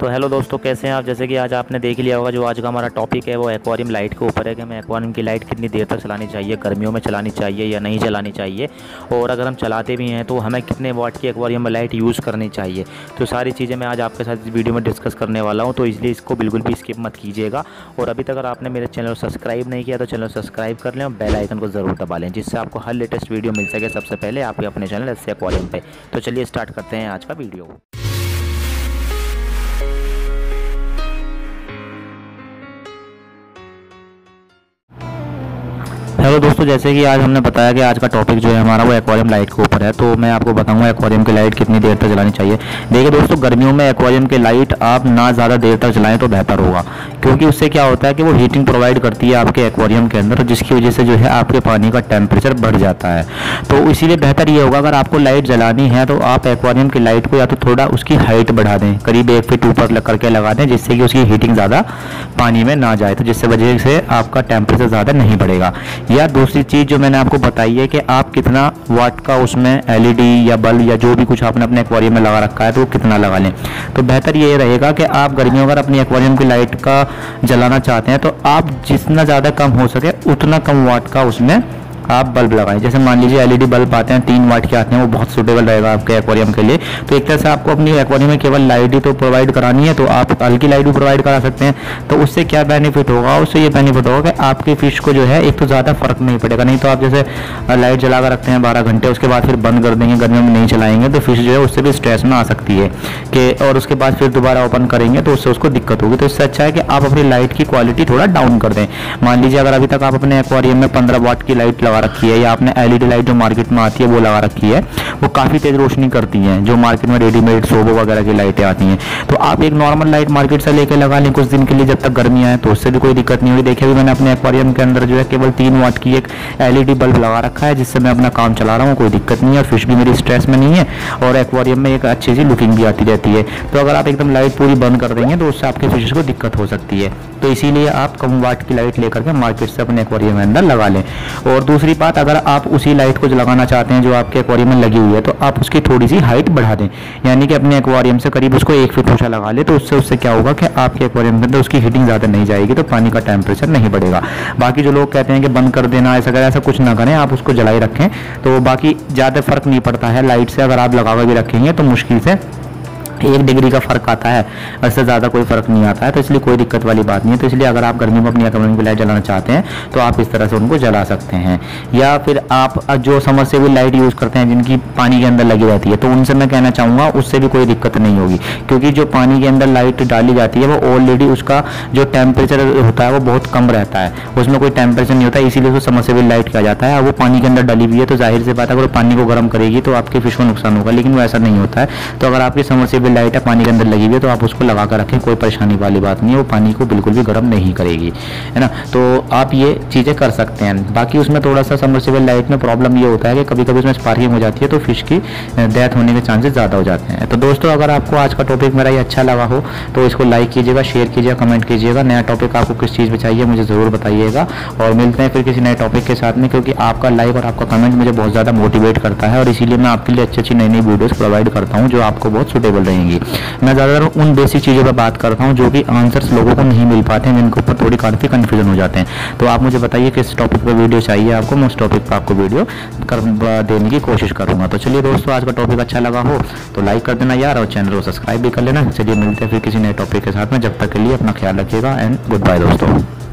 तो हेलो दोस्तों, कैसे हैं आप। जैसे कि आज आपने देख लिया होगा, जो आज का हमारा टॉपिक है वो एक्वारियम लाइट के ऊपर है कि हमें एक्वारियम की लाइट कितनी देर तक चलानी चाहिए, गर्मियों में चलानी चाहिए या नहीं चलानी चाहिए, और अगर हम चलाते भी हैं तो हमें कितने वाट की एक्वारियम में लाइट यूज़ करनी चाहिए। तो सारी चीज़ें मैं आज आपके साथ इस वीडियो में डिस्कस करने वाला हूँ, तो इसलिए इसको बिल्कुल भी स्किप मत कीजिएगा। और अभी तक अगर आपने मेरे चैनल को सब्सक्राइब नहीं किया तो चैनल सब्सक्राइब कर लें और बेल आइकन को ज़रूर दबा लें, जिससे आपको हर लेटेस्ट वीडियो मिल सके सबसे पहले आपके अपने चैनल एसए एक्वारियम पर। तो चलिए स्टार्ट करते हैं आज का वीडियो। हेलो दोस्तों, जैसे कि आज हमने बताया कि आज का टॉपिक जो है हमारा वो एक्वारियम लाइट के ऊपर है, तो मैं आपको बताऊंगा एक्वारियम की लाइट कितनी देर तक जलानी चाहिए। देखिए दोस्तों, गर्मियों में एक्वारियम की लाइट आप ना ज़्यादा देर तक जलाएं तो बेहतर होगा, क्योंकि उससे क्या होता है कि वो हीटिंग प्रोवाइड करती है आपके एक्वारियम के अंदर, जिसकी वजह से जो है आपके पानी का टेम्परेचर बढ़ जाता है। तो इसीलिए बेहतर ये होगा, अगर आपको लाइट जलानी है तो आप एक्वारियम की लाइट को या तो थोड़ा उसकी हाइट बढ़ा दें, करीब 1 फीट ऊपर करके लगा दें, जिससे कि उसकी हीटिंग ज़्यादा पानी में ना जाए, तो जिससे वजह से आपका टेम्परेचर ज़्यादा नहीं बढ़ेगा। या दूसरी चीज़ जो मैंने आपको बताई है कि आप कितना वाट का उसमें एलईडी या बल्ब या जो भी कुछ आपने अपने एक्वारियम में लगा रखा है तो वो कितना लगा लें। तो बेहतर ये रहेगा कि आप गर्मियों अगर अपनी एक्वारियम की लाइट का जलाना चाहते हैं तो आप जितना ज़्यादा कम हो सके उतना कम वाट का उसमें आप बल्ब लगाएं। जैसे मान लीजिए एलईडी बल्ब आते हैं 3 वाट के आते हैं, वो बहुत सूटेबल रहेगा आपके एक्वारियम के लिए। तो एक तरह से आपको अपनी एक्वारियम में केवल लाइट ही तो प्रोवाइड करानी है, तो आप हल्की लाइट भी प्रोवाइड करा सकते हैं। तो उससे क्या बेनिफिट होगा, उससे ये बेनिफिट होगा कि आपके फिश को जो है एक तो ज़्यादा फर्क नहीं पड़ेगा। नहीं तो आप जैसे लाइट जला कर रखते हैं 12 घंटे, उसके बाद फिर बंद कर देंगे, गर्मियों में नहीं चलाएंगे, तो फिश जो है उससे भी स्ट्रेस में आ सकती है कि, और उसके बाद फिर दोबारा ओपन करेंगे तो उससे उसको दिक्कत होगी। तो इससे अच्छा है कि आप अपनी लाइट की क्वालिटी थोड़ा डाउन कर दें। मान लीजिए अगर अभी तक आप अपने एक्वारियम में 15 वाट की लाइट लगा रखी है, या आपने एलईडी लाइट जो मार्केट में आती है वो लगा रखी है, वो काफ़ी तेज़ रोशनी करती है, जो मार्केट में रेडीमेड सोबो वगैरह की लाइटें आती हैं, तो आप एक नॉर्मल लाइट मार्केट से लेकर लगा लें कुछ दिन के लिए, जब तक गर्मी आए, तो उससे भी कोई दिक्कत नहीं होगी। देखिए भी मैंने अपने एक्वारियम के अंदर जो है केवल 3 वाट की एक एलईडी बल्ब लगा रखा है, जिससे मैं अपना काम चला रहा हूँ, कोई दिक्कत नहीं है, फिश भी मेरी स्ट्रेस में नहीं है, और एक्वारियम में एक अच्छी सी लुकिंग भी आती रहती है। तो अगर आप एकदम लाइट पूरी बंद कर देंगे तो उससे आपके फिश को दिक्कत हो सकती है। तो इसीलिए आप कम वाट की लाइट लेकर के मार्केट से अपने एक्वारियम के अंदर लगा लें। और दूसरी बात, अगर आप उसी लाइट को लगाना चाहते हैं जो आपके एक्वारियम में लगी हुई है, तो आप उसकी थोड़ी सी हाइट बढ़ा दें, यानी कि अपने एक्वारियम से करीब उसको 1 फीट ऊंचा लगा ले। तो उससे क्या होगा कि आपके एक्वारियम के अंदर उसकी हीटिंग ज़्यादा नहीं जाएगी, तो पानी का टेम्परेचर नहीं बढ़ेगा। बाकी जो लोग कहते हैं कि बंद कर देना, ऐसा करें, ऐसा कुछ ना करें, आप उसको जलाई रखें, तो बाकी ज़्यादा फर्क नहीं पड़ता है। लाइट से अगर आप लगा के रखेंगे तो मुश्किल से 1 डिग्री का फ़र्क आता है, उससे ज़्यादा कोई फ़र्क नहीं आता है, तो इसलिए कोई दिक्कत वाली बात नहीं है। तो इसलिए अगर आप गर्मी में अपनी एक्वारियम की लाइट जलाना चाहते हैं तो आप इस तरह से उनको जला सकते हैं। या फिर आप जो समरसेबल लाइट यूज़ करते हैं जिनकी पानी के अंदर लगी रहती है, तो उनसे मैं कहना चाहूँगा उससे भी कोई दिक्कत नहीं होगी, क्योंकि जो पानी के अंदर लाइट डाली जाती है वो ऑलरेडी उसका जो टेम्परेचर होता है वो बहुत कम रहता है, उसमें कोई टेम्परेचर नहीं होता, इसीलिए उसको समरसेबल लाइट कहा जाता है। वो पानी के अंदर डाली हुई है, तो जाहिर सी बात है अगर पानी को गर्म करेगी तो आपके फिश को नुकसान होगा, लेकिन वो ऐसा नहीं होता है। तो अगर आपकी समरसेबल लाइट है पानी के अंदर लगी हुई है तो आप उसको लगा कर रखें, कोई परेशानी वाली बात नहीं है, वो पानी को बिल्कुल भी गर्म नहीं करेगी, है ना। तो आप ये चीज़ें कर सकते हैं। बाकी उसमें थोड़ा सा समरसेबल लाइट में प्रॉब्लम ये होता है कि कभी कभी उसमें स्पार्किंग हो जाती है, तो फिश की डेथ होने के चांसेस ज़्यादा हो जाते हैं। तो दोस्तों, अगर आपको आज का टॉपिक मेरा ये अच्छा लगा हो तो इसको लाइक कीजिएगा, शेयर कीजिएगा, कमेंट कीजिएगा। नया टॉपिक आपको किस चीज़ पर चाहिए मुझे ज़रूर बताइएगा, और मिलते हैं फिर किसी नए टॉपिक के साथ में, क्योंकि आपका लाइक और आपका कमेंट मुझे बहुत ज़्यादा मोटिवेट करता है, और इसीलिए मैं आपके लिए अच्छी नई नई वीडियोज़ प्रोवाइड करता हूँ जो आपको बहुत सुटेबल रहेंगी। मैं ज़्यादातर उन बेसिक चीज़ों पर बात करता हूँ जो कि आंसर्स लोगों को नहीं मिल पाते हैं, जिनके ऊपर थोड़ी काफ़ी कन्फ्यूजन हो जाते हैं। तो आप मुझे बताइए किस टॉपिक पर वीडियो चाहिए आपको, मैं उस टॉपिक पर आपको वीडियो देने की कोशिश करूँगा। तो चलिए दोस्तों, आज का टॉपिक अच्छा लगा हो तो लाइक कर देना यार, और चैनल को सब्सक्राइब भी कर लेना। चलिए मिलते हैं फिर किसी नए टॉपिक के साथ में, जब तक के लिए अपना ख्याल रखिएगा, एंड गुड बाय दोस्तों।